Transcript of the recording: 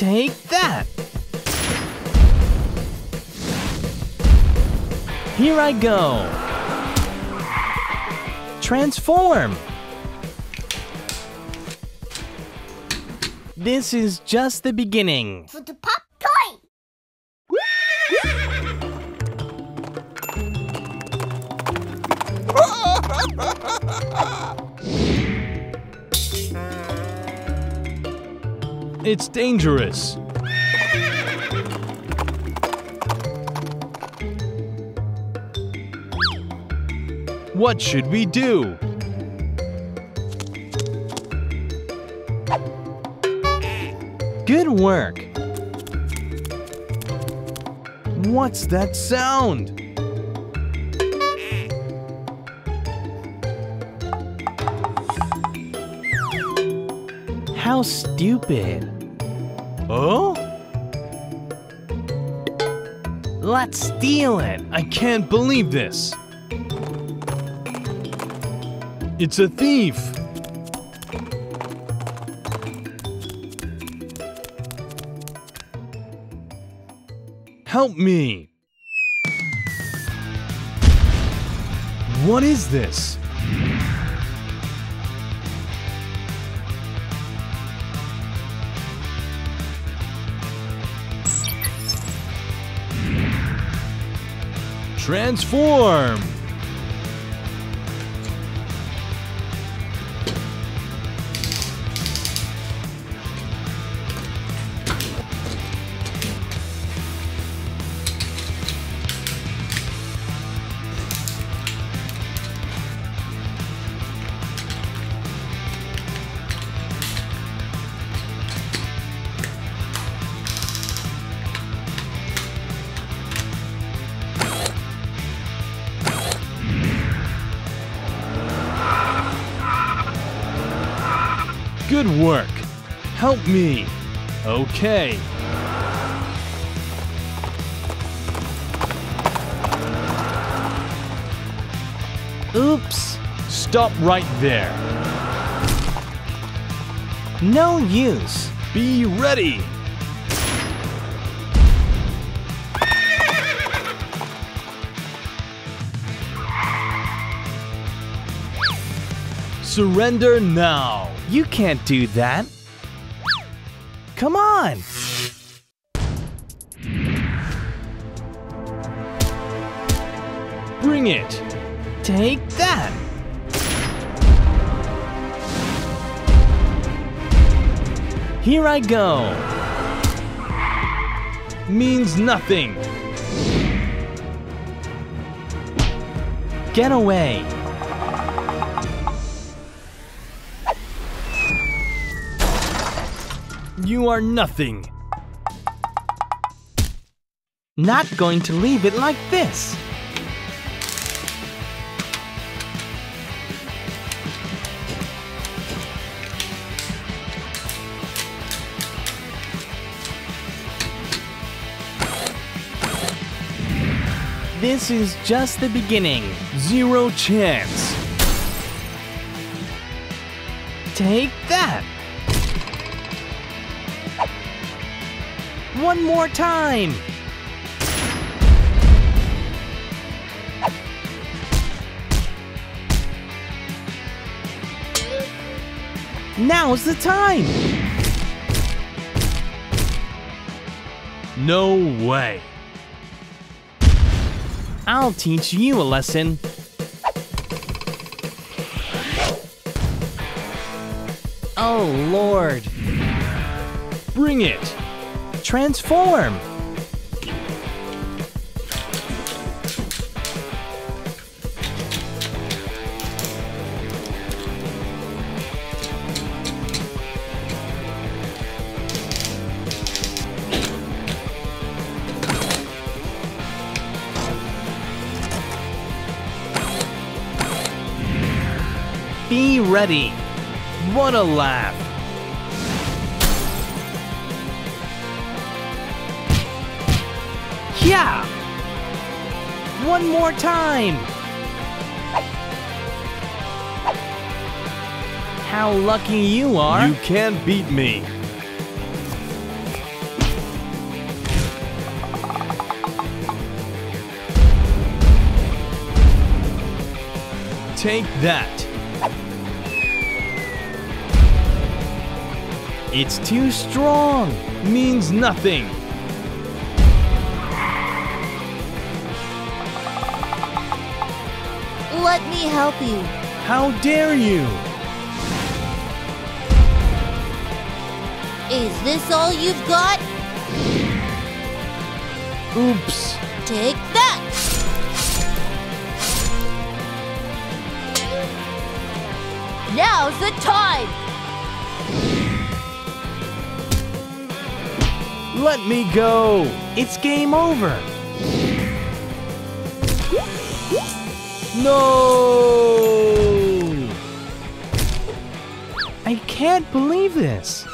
Take that! Here I go! Transform! This is just the beginning. For the pop toy! It's dangerous. What should we do? Good work. What's that sound? How stupid. Oh? Let's steal it. I can't believe this. It's a thief. Help me. What is this? Transform! Good work. Help me. Okay. Oops. Stop right there. No use. Be ready. Surrender now. You can't do that. Come on! Bring it! Take that! Here I go! Means nothing! Get away! You are nothing. Not going to leave it like this. This is just the beginning. Zero chance. Take that. One more time! Now's the time! No way! I'll teach you a lesson. Oh, Lord! Bring it! Transform! Be ready! What a laugh! Yeah! One more time! How lucky you are! You can't beat me! Take that. It's too strong. Means nothing. Let me help you. How dare you? Is this all you've got? Oops. Take that. Now's the time. Let me go. It's game over. No! I can't believe this.